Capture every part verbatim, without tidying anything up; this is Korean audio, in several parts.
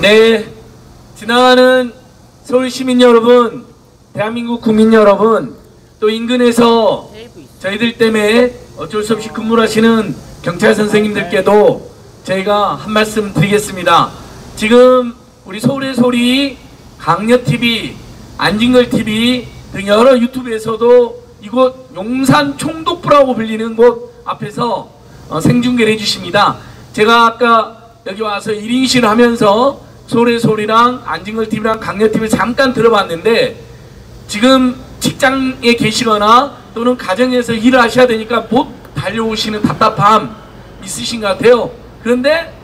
내일 지나가는 서울 시민 여러분, 대한민국 국민 여러분, 또 인근에서 저희들 때문에 어쩔 수 없이 근무하시는 경찰 선생님들께도 저희가 한 말씀 드리겠습니다. 지금 우리 서울의 소리, 강력 티비, 안진걸 티비 등 여러 유튜브에서도 이곳 용산총독부라고 불리는 곳 앞에서 어, 생중계를 해주십니다. 제가 아까 여기 와서 일인실을 하면서 서울의 소리랑 안진걸 티비랑 강렬 티비를 잠깐 들어봤는데, 지금 직장에 계시거나 또는 가정에서 일을 하셔야 되니까 못 달려오시는 답답함 있으신 것 같아요. 그런데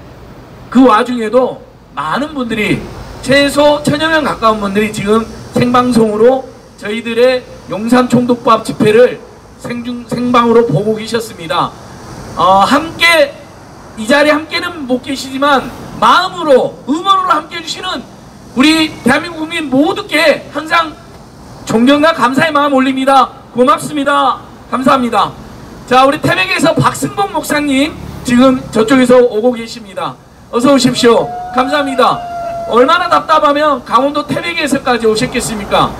그 와중에도 많은 분들이, 최소 천여 명 가까운 분들이 지금 생방송으로 저희들의 용산총독부 앞 집회를 생중, 생방으로 보고 계셨습니다. 어, 함께 이 자리에 함께는 못 계시지만 마음으로, 음원으로 함께 해주시는 우리 대한민국 국민 모두께 항상 존경과 감사의 마음 올립니다. 고맙습니다. 감사합니다. 자, 우리 태백에서 박승봉 목사님 지금 저쪽에서 오고 계십니다. 어서 오십시오. 감사합니다. 얼마나 답답하면 강원도 태백에서까지 오셨겠습니까?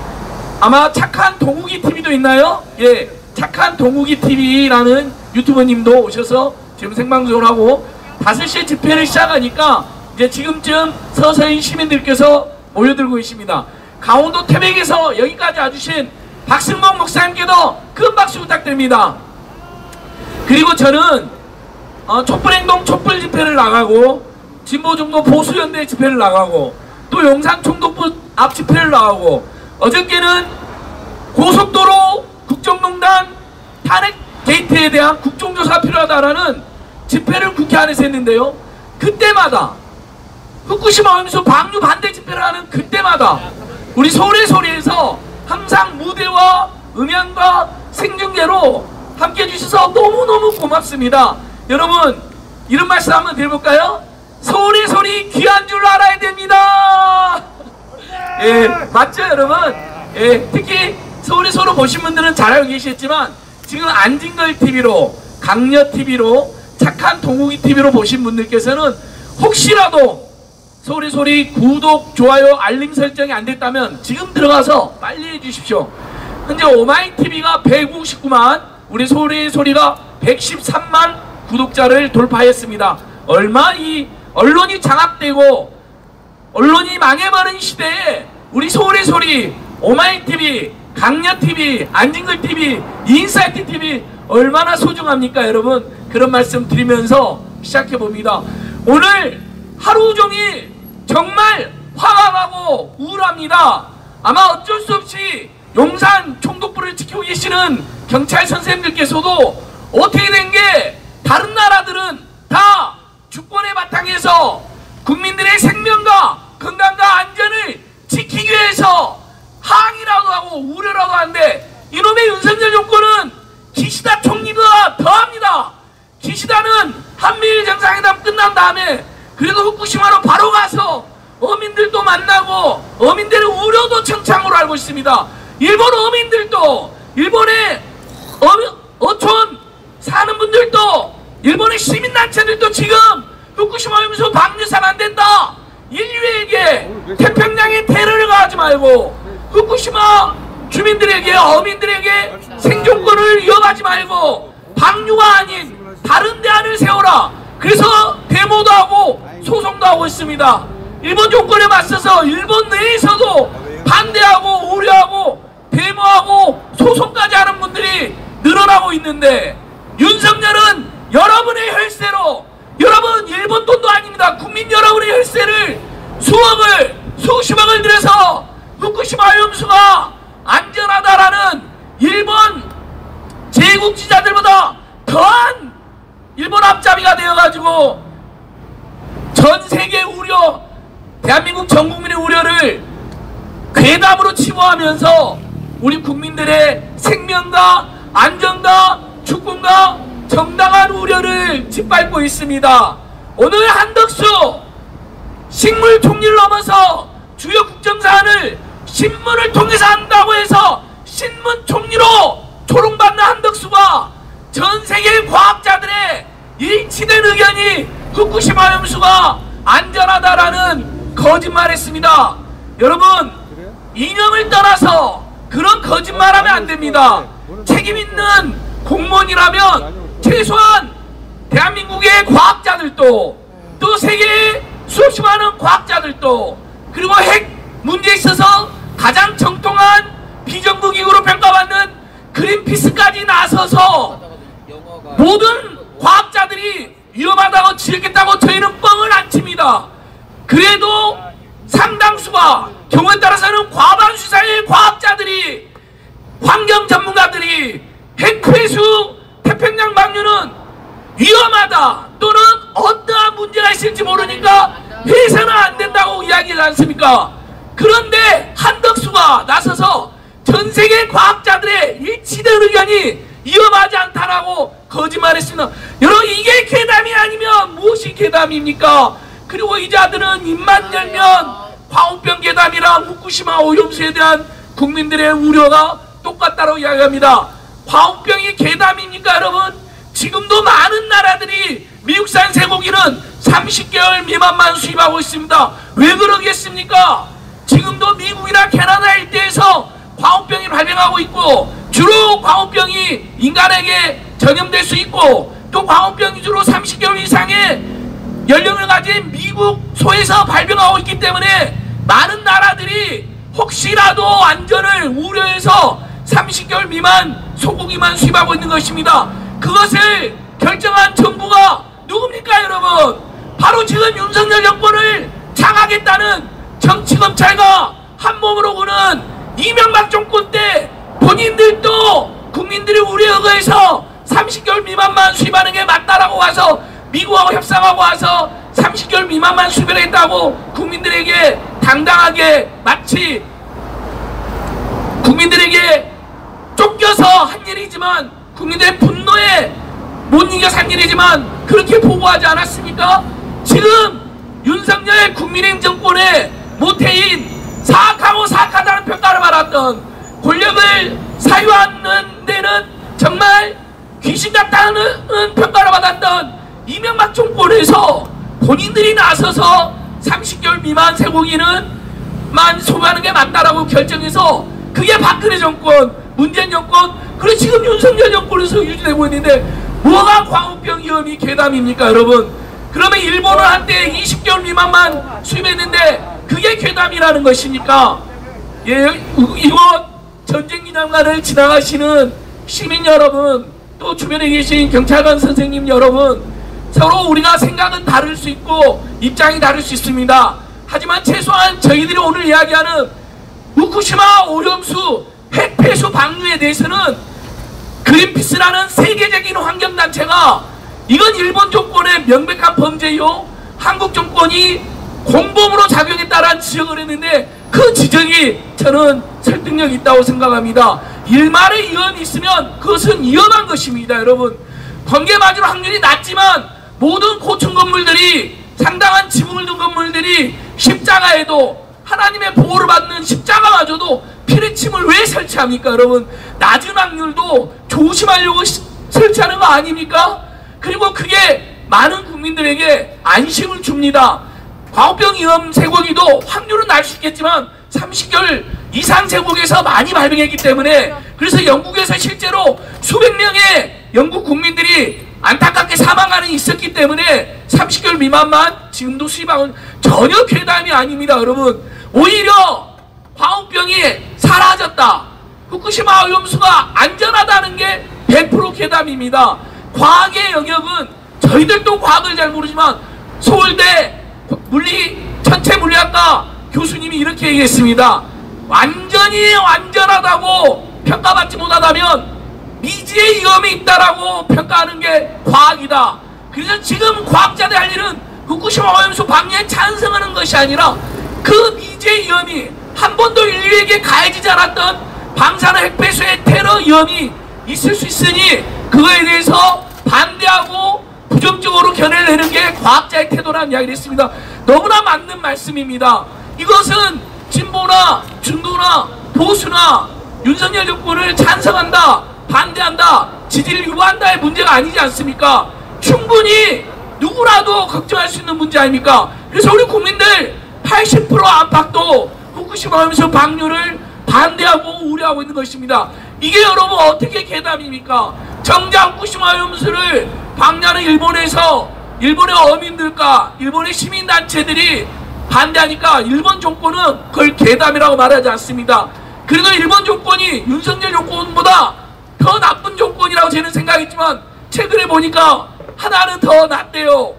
아마 착한 동욱이 티비도 있나요? 예, 착한 동욱이 티비라는 유튜버님도 오셔서 지금 생방송을 하고, 다섯 시에 집회를 시작하니까 이제 지금쯤 서서히 시민들께서 모여들고 계십니다. 강원도 태백에서 여기까지 와주신 박승복 목사님께도 큰 박수 부탁드립니다. 그리고 저는 어, 촛불행동 촛불 집회를 나가고, 진보정도 보수연대 집회를 나가고, 또 용산총독부 앞 집회를 나가고, 어저께는 고속도로 국정농단 탄핵 게이트에 대한 국정조사 필요하다라는 집회를 국회 안에서 했는데요. 그때마다 후쿠시마 오염수 방류 반대 집회를 하는 그때마다 우리 서울의 소리에서 항상 무대와 음향과 생중계로 함께 해주셔서 너무너무 고맙습니다. 여러분, 이런 말씀 한번 드려볼까요? 서울의 소리 귀한 줄 알아야 됩니다. 예, 맞죠 여러분? 예, 특히 서울의 소리 보신 분들은 잘 알고 계시겠지만, 지금 안진걸 티비로, 강력 티비로, 착한 동욱이 티비로 보신 분들께서는 혹시라도 서울의 소리 구독, 좋아요, 알림 설정이 안 됐다면 지금 들어가서 빨리 해주십시오. 현재 오마이 티비가 백오십구만, 우리 서울의 소리가 백십삼만 구독자를 돌파했습니다. 얼마 이 언론이 장악되고 언론이 망해버린 시대에 우리 서울의 소리, 오마이 티비, 강렬 티비, 안진걸 티비, 인사이트 티비 얼마나 소중합니까 여러분? 그런 말씀 드리면서 시작해봅니다. 오늘 하루 종일 정말 화가 나고 우울합니다. 아마 어쩔 수 없이 용산 총독부를 지키고 계시는 경찰 선생님들께서도 어떻게 된 게 다른 나라들은 다 주권의 바탕에서 국민들의 생명과 건강과 안전을 지키기 위해서 항의라도 하고 우려라도 하는데, 이놈의 윤석열 정권은 기시다 총리보다 더합니다. 기시다는 한미일 정상회담 끝난 다음에 그래도 후쿠시마로 바로 가서 어민들도 만나고 어민들의 우려도 청창으로 알고 있습니다. 일본 어민들도, 일본의 어, 어촌 사는 분들도, 일본의 시민단체들도 지금 후쿠시마 오염수 방류산 안 된다, 인류에게 태평양에 테러를 가하지 말고 후쿠시마 주민들에게, 어민들에게 생존권을 위협하지 말고 방류가 아닌 다른 대안을 세워라. 그래서 데모도 하고 소송도 하고 있습니다. 일본 정권에 맞서서 일본 내에서도 반대하고 우려하고 데모하고 소송까지 하는 분들이 늘어나고 있는데, 윤석열은 여러분의 혈세로, 여러분 일본 돈도 아닙니다, 국민 여러분의 혈세를, 수억을, 수십억을 들여서 후쿠시마 오염수가 안전하다라는 일본 제국주의자들보다 더한 일본 앞잡이가 되어가지고 전세계 우려, 대한민국 전국민의 우려를 괴담으로 치부하면서 우리 국민들의 생명과 안전과 주권과 정당한 우려를 짓밟고 있습니다. 오늘 한덕수 식물 총리를 넘어서 주요 국정사안을 신문을 통해서 한다고 해서 신문 총리로 조롱받는 한덕수가 전세계 과학자들의 일치된 의견이 후쿠시마 오염수가 안전하다라는 거짓말했습니다. 여러분, 이념을 떠나서 그런 거짓말하면 안 됩니다. 책임 있는 공무원이라면 최소한 대한민국의 과학자들도, 또 세계의 수없이 많은 과학자들도, 그리고 핵 문제에 있어서 가장 정통한 비정부기구로 평가받는 그린피스까지 나서서 모든 과학자들이 위험하다고 지르겠다고 저희는 뻥을 안 칩니다. 그래도 상당수가, 경우에 따라서는 과반수 이상의 과학자들이, 환경 전문가들이 핵회수 태평양 방류는 위험하다, 또는 어떠한 문제가 있을지 모르니까 해서는 안 된다고 이야기하지 않습니까? 그런데 한덕수가 나서서 전 세계 과학자들의 일치된 의견이 위험하지 않다라고 거짓말했습니다. 여러분, 이게 괴담이 아니면 무엇이 괴담입니까? 그리고 이 자들은 입만 열면 화홍병 괴담이라 후쿠시마 오염수에 대한 국민들의 우려가 똑같다고 이야기합니다. 화홍병이 괴담입니까? 여러분, 지금도 많은 나라들이 미국산 쇠고기는 삼십 개월 미만만 수입하고 있습니다. 왜 그러겠습니까? 지금도 미국이나 캐나다 일대에서 광우병이 발병하고 있고, 주로 광우병이 인간에게 전염될 수 있고, 또 광우병이 주로 삼십 개월 이상의 연령을 가진 미국 소에서 발병하고 있기 때문에 많은 나라들이 혹시라도 안전을 우려해서 삼십 개월 미만 소고기만 수입하고 있는 것입니다. 그것을 결정한 정부가 누굽니까? 여러분, 바로 지금 윤석열 정권을 장악했다는 정치검찰과 한몸으로 구는 이명박 정권 때 본인들도 국민들의 우려에 의해서 삼십 개월 미만만 수입하는 게 맞다라고 와서, 미국하고 협상하고 와서 삼십 개월 미만만 수입을 했다고 국민들에게 당당하게, 마치 국민들에게 쫓겨서 한 일이지만, 국민들의 분노에 못 이겨서 한 일이지만 그렇게 보고하지 않았습니까? 지금 윤석열 국민의힘 정권의 모태인 사악하고 사악하다는 평가를 받았던, 권력을 사유하는 데는 정말 귀신 같다는 평가를 받았던 이명박 정권에서 본인들이 나서서 삼십 개월 미만 쇠고기는 만 소비하는 게 맞다라고 결정해서, 그게 박근혜 정권, 문재인 정권, 그리고 지금 윤석열 정권에서 유지되고 있는데, 뭐가 광우병 위험이 괴담입니까? 여러분, 그러면 일본은 한때 이십 개월 미만만 수입했는데 그게 괴담이라는 것입니까? 예, 이곳 전쟁기념관을 지나가시는 시민 여러분, 또 주변에 계신 경찰관 선생님 여러분, 서로 우리가 생각은 다를 수 있고 입장이 다를 수 있습니다. 하지만 최소한 저희들이 오늘 이야기하는 후쿠시마 오염수 핵폐수 방류에 대해서는 그린피스라는 세계적인 환경단체가, 이건 일본 정권의 명백한 범죄요, 한국 정권이 공범으로 작용했다라는 지적을 했는데, 그 지적이 저는 설득력 있다고 생각합니다. 일말의 위험이 있으면 그것은 위험한 것입니다. 여러분, 번개맞을 확률이 낮지만 모든 고층 건물들이, 상당한 지붕을 둔 건물들이 십자가에도, 하나님의 보호를 받는 십자가마저도 피를 침을 왜 설치합니까? 여러분, 낮은 확률도 조심하려고 시, 설치하는 거 아닙니까? 그리고 그게 많은 국민들에게 안심을 줍니다. 광우병 위험 쇠고기도 확률은 날 수 있겠지만 삼십 개월 이상 쇠고기에서 많이 발병했기 때문에, 그래서 영국에서 실제로 수백 명의 영국 국민들이 안타깝게 사망하는 있었기 때문에 삼십 개월 미만만 지금도 수입하고는 전혀 괴담이 아닙니다. 여러분, 오히려 광우병이 사라졌다, 후쿠시마 오염수가 안전하다는 게 백 퍼센트 괴담입니다. 과학의 영역은 저희들도 과학을 잘 모르지만 서울대 물리 천체 물리학과 교수님이 이렇게 얘기했습니다. 완전히 완전하다고 평가받지 못하다면 미지의 위험이 있다라고 평가하는 게 과학이다. 그래서 지금 과학자들 할 일은 후쿠시마 오염수 방류에 찬성하는 것이 아니라, 그 미지의 위험이, 한 번도 인류에게 가해지지 않았던 방사능 핵폐수의 테러 위험이 있을 수 있으니 그거에 대해서 반대하고 부정적으로 견해를 내는 게 과학자의 태도라는 이야기를 했습니다. 너무나 맞는 말씀입니다. 이것은 진보나 중도나 보수나 윤석열 정권을 찬성한다, 반대한다, 지지를 유보한다의 문제가 아니지 않습니까? 충분히 누구라도 걱정할 수 있는 문제 아닙니까? 그래서 우리 국민들 팔십 퍼센트 안팎도 후쿠시마 오염수 방류를 반대하고 우려하고 있는 것입니다. 이게 여러분 어떻게 괴담입니까? 정작 후쿠시마 오염수를 방류하는 일본에서 일본의 어민들과 일본의 시민단체들이 반대하니까 일본 정권은 그걸 괴담이라고 말하지 않습니다. 그래도 일본 정권이 윤석열 정권보다 더 나쁜 정권이라고 저는 생각했지만 최근에 보니까 하나는 더 낫대요.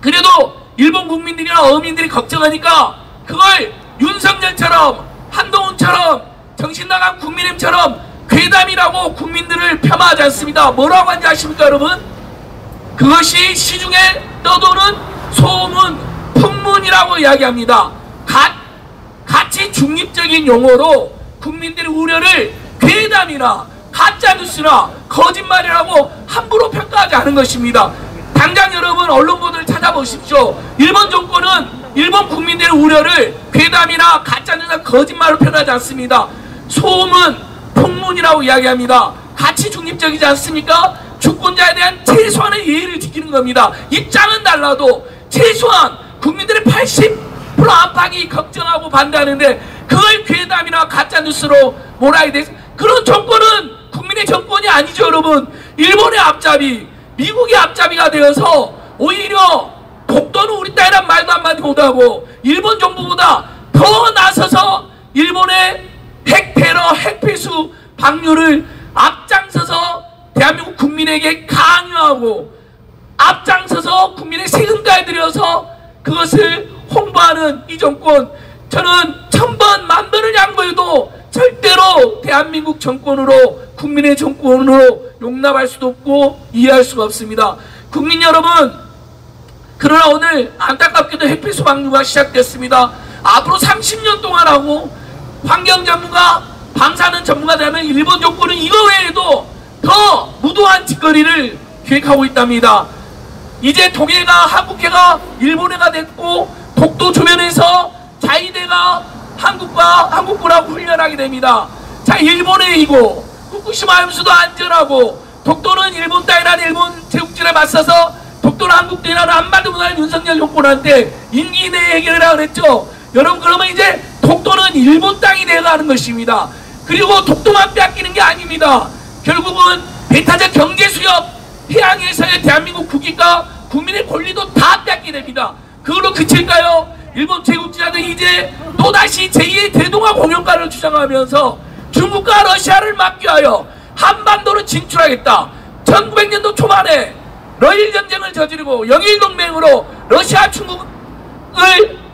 그래도 일본 국민들이나 어민들이 걱정하니까 그걸 윤석열처럼 한동훈처럼 정신나간 국민의힘처럼 괴담이라고 국민들을 폄하하지 않습니다. 뭐라고 하는지 아십니까 여러분? 그것이 시중에 떠도는 소문, 풍문이라고 이야기합니다. 가, 같이 중립적인 용어로 국민들의 우려를 괴담이나 가짜뉴스나 거짓말이라고 함부로 평가하지 않은 것입니다. 당장 여러분 언론보도를 찾아보십시오. 일본 정권은 일본 국민들의 우려를 괴담이나 가짜뉴스나 거짓말로 표현하지 않습니다. 소문, 풍문이라고 이야기합니다. 가치 중립적이지 않습니까? 주권자에 대한 최소한의 예의를 지키는 겁니다. 입장은 달라도 최소한 국민들의 팔십 퍼센트 안팎이 걱정하고 반대하는데 그걸 괴담이나 가짜뉴스로 몰아야 돼. 그런 정권은 국민의 정권이 아니죠 여러분. 일본의 앞잡이, 미국의 앞잡이가 되어서 오히려 독도는 우리 땅이란 말도 한마디 못하고 일본 정부보다 더 나서서 일본의 핵 테러, 핵 필수 방류를 앞장서서 대한민국 국민에게 강요하고 앞장서서 국민의 세금까지 들여서 그것을 홍보하는 이 정권, 저는 천번 만번을 양보해도 절대로 대한민국 정권으로 국민의 정권으로 용납할 수도 없고 이해할 수가 없습니다. 국민 여러분, 그러나 오늘 안타깝게도 핵필수 방류가 시작됐습니다. 앞으로 삼십 년 동안 하고 환경 전문가, 방사능 전문가 되면 일본 정권은 이거 외에도 더 무도한 짓거리를 계획하고 있답니다. 이제 동해가 한국해가 일본해가 됐고 독도 주변에서 자위대가 한국과 한국군하고 훈련하게 됩니다. 자, 일본의 이고 후쿠시마 오염수도 안전하고 독도는 일본 땅이라는 일본 제국주의에 맞서서 독도는 한국 땅이라는 한마디 못하는 윤석열 정권한테 임기 내 해결이라고 그랬죠. 여러분 그러면 이제 독도는 일본 땅이 되어가는 것입니다. 그리고 독도만 빼앗기는 게 아닙니다. 결국은 배타적 경제수역 해양에서의 대한민국 국익과 국민의 권리도 다 빼앗게 됩니다. 그걸로 그칠까요? 일본 제국주의자는 이제 또다시 제이의 대동아 공용가를 주장하면서 중국과 러시아를 막기하여 한반도로 진출하겠다. 천구백 년도 초반에 러일 전쟁을 저지르고 영일동맹으로 러시아 중국을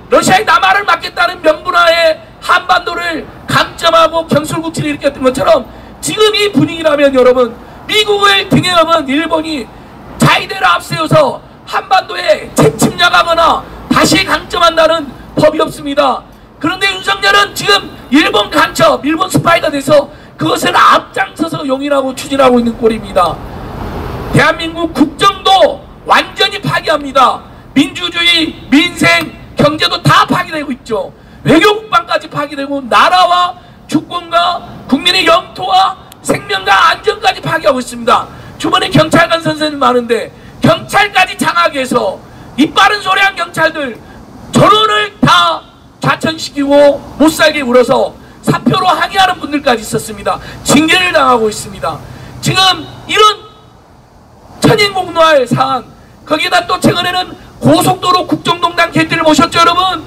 러시아의 남하를 막겠다는 명분하에 한반도를 강점하고 경술국치를 일으켰던 것처럼 지금 이 분위기라면 여러분 미국을 등에 업은 일본이 자위대를 앞세워서 한반도에 재침략하거나 다시 강점한다는 법이 없습니다. 그런데 윤석열은 지금 일본 간첩, 일본 스파이가 돼서 그것을 앞장서서 용인하고 추진하고 있는 꼴입니다. 대한민국 국정도 완전히 파기합니다. 민주주의, 민생, 경제도 다 파기되고 있죠. 외교국방까지 파기되고 나라와 주권과 국민의 영토와 생명과 안전까지 파괴하고 있습니다. 주변에 경찰관 선생님 많은데 경찰까지 장악해서 이 빠른 소리한 경찰들 전원을 다 좌천시키고 못살게 울어서 사표로 항의하는 분들까지 있었습니다. 징계를 당하고 있습니다. 지금 이런 천인공노할 사안, 거기에다 또 최근에는 고속도로 국정농단 개띠를 보셨죠 여러분?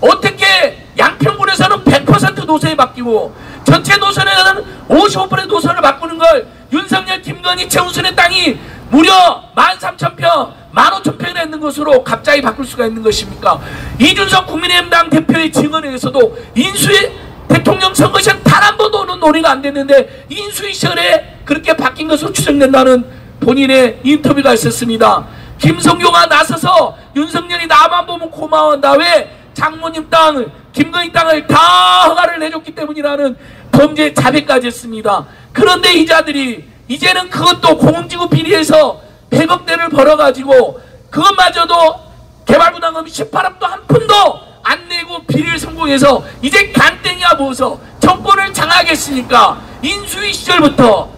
어떻게 양평군에서는 백 퍼센트 노선이 바뀌고 전체 노선에서는 오십오 퍼센트 노선을 바꾸는 걸 윤석열, 김건희, 최은순의 땅이 무려 만 삼천 평, 만 오천 평이나 있는 것으로 갑자기 바꿀 수가 있는 것입니까? 이준석 국민의힘 당 대표의 증언에서도 인수위 대통령 선거 시절 단 한 번도 오는 논의가 안 됐는데 인수위 시절에 그렇게 바뀐 것으로 추정된다는 본인의 인터뷰가 있었습니다. 김성교가 나서서 윤석열이 나만 보면 고마워한다. 왜? 장모님 땅을, 김건희 땅을 다 허가를 내줬기 때문이라는 범죄 자백까지 했습니다. 그런데 이 자들이 이제는 그것도 공흥지구 비리에서 백억 대를 벌어가지고 그것마저도 개발부담금 십팔억도 한 푼도 안 내고 비리를 성공해서 이제 간땡이야 모아서 정권을 장악했으니까 인수위 시절부터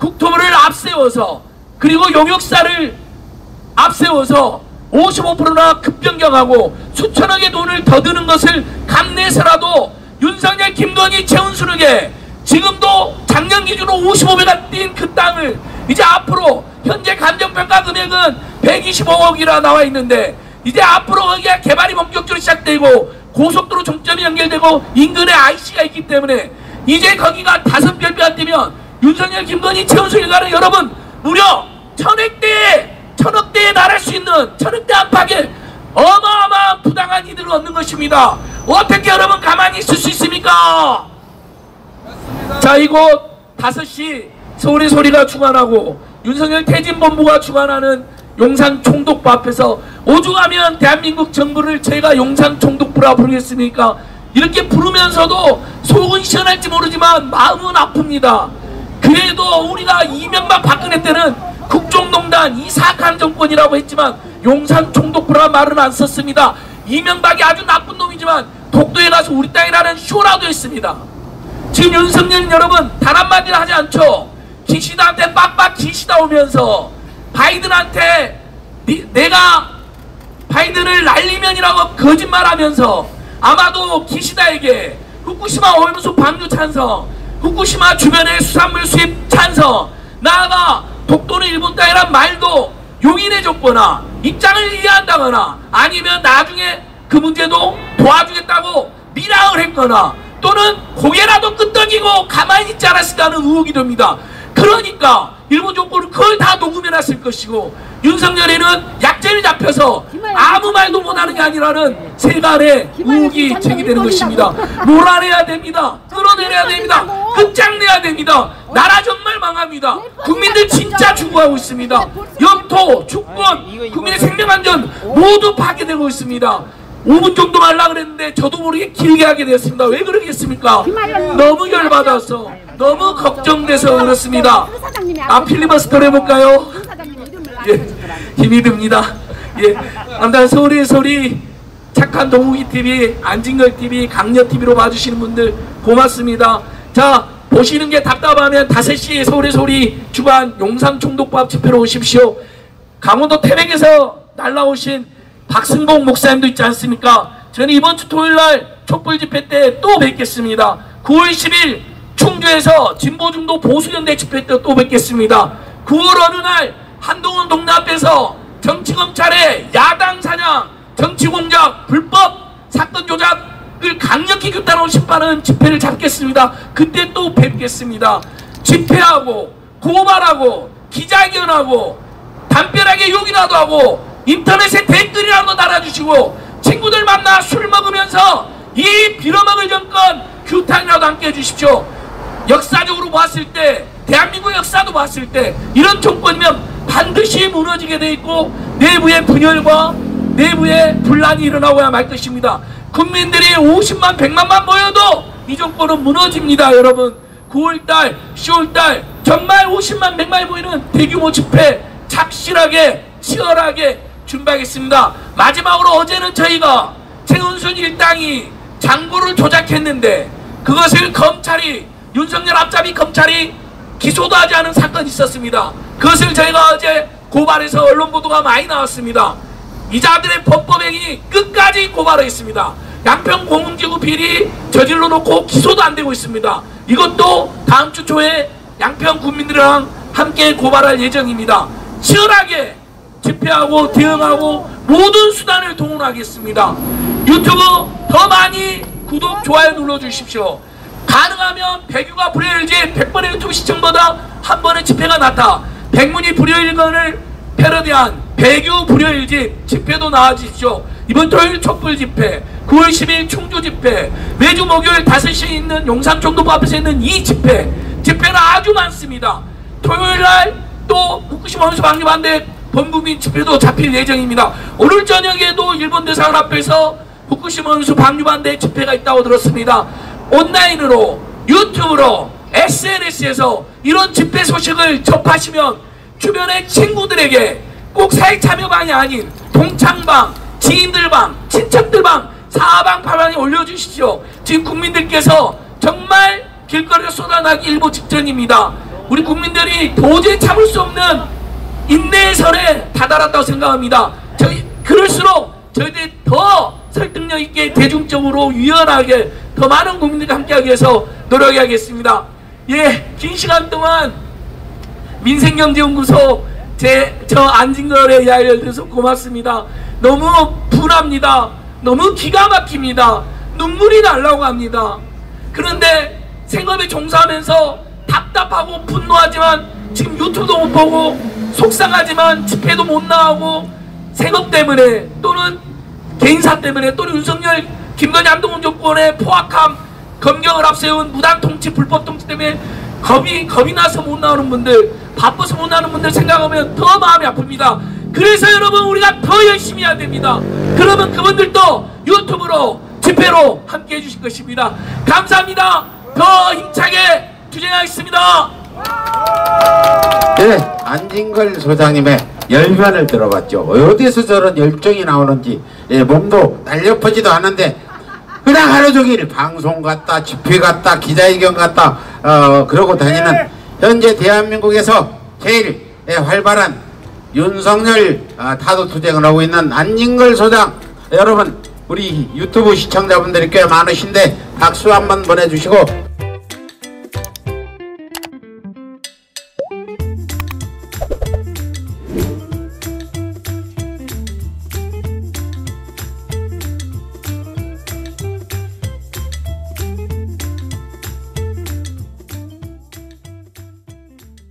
국토부를 앞세워서 그리고 용역사를 앞세워서 오십오 퍼센트나 급변경하고 수천억의 돈을 더 드는 것을 감내서라도 윤석열, 김건희, 최은순에게 지금도 작년 기준으로 오십오 배가 뛴 그 땅을 이제 앞으로 현재 감정평가 금액은 백이십오 억이라 나와 있는데 이제 앞으로 거기가 개발이 본격적으로 시작되고 고속도로 종점이 연결되고 인근에 아이씨가 있기 때문에 이제 거기가 다섯 별비가 뛰면 윤석열, 김건희, 최은순 일가는 여러분 무려 천억대에 천억대에 달할 수 있는 천억대 안팎의 어마어마한 부당한 이득을 얻는 것입니다. 어떻게 여러분 가만히 있을 수 있습니까? 맞습니다. 자, 이곳 다섯 시 서울의 소리가 주관하고 윤석열 퇴진본부가 주관하는 용산총독부 앞에서 오죽하면 대한민국 정부를 저희가 용산총독부라 부르겠습니까? 이렇게 부르면서도 속은 시원할지 모르지만 마음은 아픕니다. 그래도 우리가 이명박 박근혜 때는 국정농단 이 사악한 정권이라고 했지만 용산총독부라는 말은 안 썼습니다. 이명박이 아주 나쁜 놈이지만 독도에 가서 우리 땅이라는 쇼라도 했습니다. 지금 윤석열 여러분 단 한마디를 하지 않죠. 기시다한테 빡빡 기시다 오면서 바이든한테 니, 내가 바이든을 날리면이라고 거짓말하면서 아마도 기시다에게 후쿠시마 오염수 방류 찬성, 후쿠시마 주변의 수산물 수입 찬성, 나아가 독도는 일본 땅이란 말도 용인해줬거나 입장을 이해한다거나 아니면 나중에 그 문제도 도와주겠다고 밀항을 했거나 또는 고개라도 끄덕이고 가만히 있지 않았을까는 의혹이 듭니다. 그러니까 일본 정부는 그걸 다 녹음해놨을 것이고 윤석열에는 약점이 잡혀서 아무 말도 못하는 게 아니라는 세간의 의혹이 제기되는 것입니다. 몰아내야 됩니다. 끌어내려야 됩니다. 끝장내야 됩니다. 나라 정말 망합니다. 국민들 진짜 죽어가고 있습니다. 영토, 주권, 국민의 생명안전 모두 파괴되고 있습니다. 오 분 정도 말라 그랬는데 저도 모르게 길게 하게 되었습니다. 왜 그러겠습니까? 너무 열받아서 너무 걱정돼서 그렇습니다. 아, 필리버스터를 해볼까요? 예, 힘이 듭니다. 예, 아무튼 서울의 소리, 착한 동욱이 티비, 안진걸 티비, 강력 티비로 봐주시는 분들 고맙습니다. 자, 보시는 게 답답하면 다섯 시 서울의 소리 주간 용산총독부 집회로 오십시오. 강원도 태백에서 날라오신 박승복 목사님도 있지 않습니까? 저는 이번 주 토요일날 촛불집회 때 또 뵙겠습니다. 구월 십일 충주에서 진보중도 보수연대 집회 때 또 뵙겠습니다. 구월 어느 날 한동훈 동네 앞에서 정치검찰의 야당 사냥, 정치공작, 불법 사건 조작을 강력히 규탄하고 싶어하는 집회를 잡겠습니다. 그때 또 뵙겠습니다. 집회하고 고발하고 기자회견하고 담벼락에 욕이라도 하고 인터넷에 댓글이라도 달아주시고 친구들 만나 술 먹으면서 이 빌어먹을 정권 규탄이라도 함께 해주십시오. 역사적으로 봤을 때, 대한민국 역사도 봤을 때 이런 정권이면 반드시 무너지게 돼 있고 내부의 분열과 내부의 분란이 일어나고야 말 것입니다. 국민들이 오십만, 백만만 모여도 이 정권은 무너집니다. 여러분, 구월달, 시월달 정말 오십만, 백만이 모이는 대규모 집회 착실하게 치열하게 준비하겠습니다. 마지막으로 어제는 저희가 최은순 일당이 장고를 조작했는데 그것을 검찰이, 윤석열 앞잡이 검찰이 기소도 하지 않은 사건이 있었습니다. 그것을 저희가 어제 고발해서 언론 보도가 많이 나왔습니다. 이자들의 법법행위 끝까지 고발하겠습니다. 양평공흥지구 비리 저질러 놓고 기소도 안 되고 있습니다. 이것도 다음 주 초에 양평 국민들이랑 함께 고발할 예정입니다. 치열하게 집회하고 대응하고 모든 수단을 동원하겠습니다. 유튜브 더 많이 구독, 좋아요 눌러주십시오. 가능하면 백유가 불효일지 백 번의 유튜브 시청보다 한 번의 집회가 낫다. 백문이 불효일건을 패러디한 백유 불효일지 집회도 나와주십시오. 이번 토요일 촛불 집회, 구월 십일 충주 집회, 매주 목요일 다섯 시에 있는 용산총독부 앞에서 있는 이 집회, 집회는 아주 많습니다. 토요일날 또 후쿠시마 오염수 방류 반대 범국민 집회도 잡힐 예정입니다. 오늘 저녁에도 일본 대사관 앞에서 후쿠시마 오염수 방류 반대 집회가 있다고 들었습니다. 온라인으로, 유튜브로, 에스엔에스에서 이런 집회 소식을 접하시면 주변의 친구들에게 꼭 사회 참여방이 아닌 동창방, 지인들방, 친척들방, 사방, 팔방에 올려주십시오. 지금 국민들께서 정말 길거리가 쏟아나기 일보 직전입니다. 우리 국민들이 도저히 참을 수 없는 인내의 선에 다다랐다고 생각합니다. 저희 그 저희들이 더 설득력 있게 대중적으로 유연하게 더 많은 국민들과 함께하기 위해서 노력해야겠습니다. 예, 긴 시간 동안 민생경제연구소 제, 저 안진걸의 이야기를 들어서 고맙습니다. 너무 분합니다. 너무 기가 막힙니다. 눈물이 날라고 합니다. 그런데 생업에 종사하면서 답답하고 분노하지만 지금 유튜브도 못 보고 속상하지만 집회도 못 나가고 생업 때문에 또는 개인사 때문에 또는 윤석열 김건희 한동훈 정권의 포악함 검경을 앞세운 무단통치 불법통치 때문에 겁이, 겁이 나서 못 나오는 분들 바빠서 못 나오는 분들 생각하면 더 마음이 아픕니다. 그래서 여러분 우리가 더 열심히 해야 됩니다. 그러면 그분들도 유튜브로 집회로 함께 해주실 것입니다. 감사합니다. 더 힘차게 투쟁하겠습니다. 네, 안진걸 소장님의 열변을 들어봤죠. 어디서 저런 열정이 나오는지. 예, 몸도 날렵하지도 않은데 그냥 하루종일 방송 갔다 집회 갔다 기자회견 갔다 어, 그러고 다니는 현재 대한민국에서 제일 예, 활발한 윤석열 어, 타도투쟁을 하고 있는 안진걸 소장 여러분, 우리 유튜브 시청자분들이 꽤 많으신데 박수 한번 보내주시고